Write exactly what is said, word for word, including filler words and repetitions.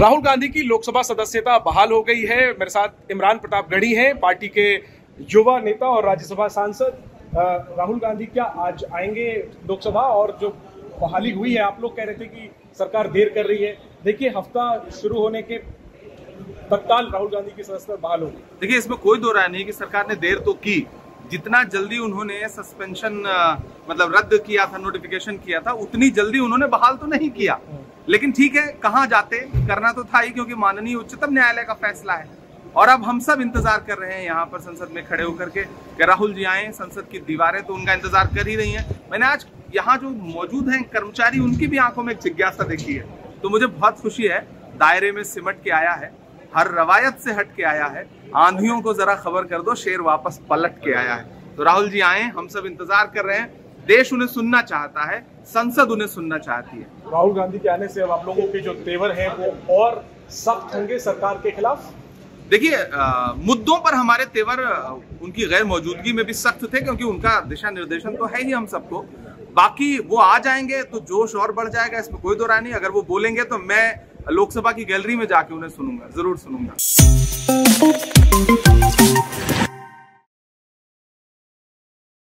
राहुल गांधी की लोकसभा सदस्यता बहाल हो गई है। मेरे साथ इमरान प्रतापगढ़ी हैं, पार्टी के युवा नेता और राज्यसभा सांसद। राहुल गांधी क्या आज आएंगे लोकसभा? और जो बहाली हुई है, आप लोग कह रहे थे कि सरकार देर कर रही है, देखिए हफ्ता शुरू होने के तत्काल राहुल गांधी की सदस्यता बहाल हो गई। देखिए, इसमें कोई दो राय नहीं कि सरकार ने देर तो की, जितना जल्दी उन्होंने सस्पेंशन मतलब रद्द किया था, नोटिफिकेशन किया था, उतनी जल्दी उन्होंने बहाल तो नहीं किया। लेकिन ठीक है, कहाँ जाते, करना तो था ही, क्योंकि माननीय उच्चतम न्यायालय का फैसला है। और अब हम सब इंतजार कर रहे हैं यहाँ पर संसद में खड़े होकर के कि राहुल जी आए। संसद की दीवारें तो उनका इंतजार कर ही रही हैं। मैंने आज यहाँ जो मौजूद हैं कर्मचारी, उनकी भी आंखों में एक जिज्ञासा देखी है, तो मुझे बहुत खुशी है। दायरे में सिमट के आया है, हर रवायत से हट के आया है, आंधियों को जरा खबर कर दो, शेर वापस पलट के आया है। तो राहुल जी आए, हम सब इंतजार कर रहे हैं। देश उन्हें सुनना चाहता है, संसद उन्हें सुनना चाहती है। राहुल गांधी के आने से अब आप लोगों के जो तेवर हैं वो और सख्त होंगे सरकार के खिलाफ? देखिए, मुद्दों पर हमारे तेवर उनकी गैर मौजूदगी में भी सख्त थे, क्योंकि उनका दिशा निर्देशन तो है ही हम सबको। बाकी वो आ जाएंगे तो जोश और बढ़ जाएगा, इसमें कोई दो राय नहीं। अगर वो बोलेंगे तो मैं लोकसभा की गैलरी में जाके उन्हें सुनूंगा, जरूर सुनूंगा।